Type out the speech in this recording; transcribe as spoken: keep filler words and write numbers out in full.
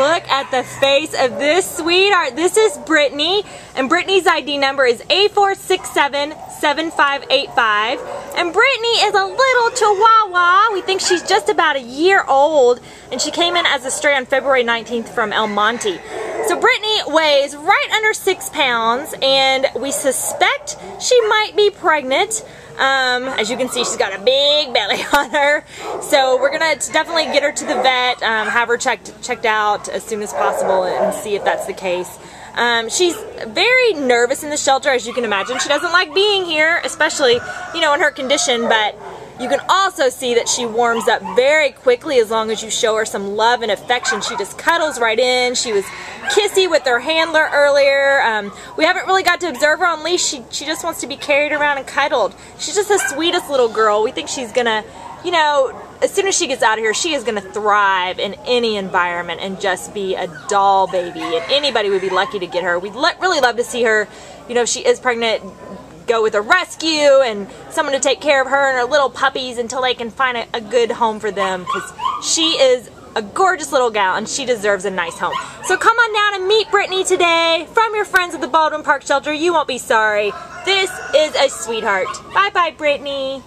look at the face of this sweetheart. This is Britney, and Britney's I D number is A four six seven seven five eight five. And Britney is a little Chihuahua. We think she's just about a year old, and she came in as a stray on February nineteenth from El Monte. So Britney weighs right under six pounds, and we suspect she might be pregnant. Um, as you can see, she's got a big belly on her. So we're gonna definitely get her to the vet, um, have her checked checked out as soon as possible, and see if that's the case. Um, she's very nervous in the shelter, as you can imagine. She doesn't like being here, especially, you know, in her condition, but you can also see that she warms up very quickly as long as you show her some love and affection. She just cuddles right in. She was kissy with her handler earlier. Um, we haven't really got to observe her on leash. She, she just wants to be carried around and cuddled. She's just the sweetest little girl. We think she's gonna, you know, as soon as she gets out of here, she is going to thrive in any environment and just be a doll baby. And anybody would be lucky to get her. We'd le- really love to see her, you know, if she is pregnant, go with a rescue and someone to take care of her and her little puppies until they can find a, a good home for them, because she is a gorgeous little gal and she deserves a nice home. So come on down and meet Britney today from your friends at the Baldwin Park Shelter. You won't be sorry. This is a sweetheart. Bye-bye, Britney.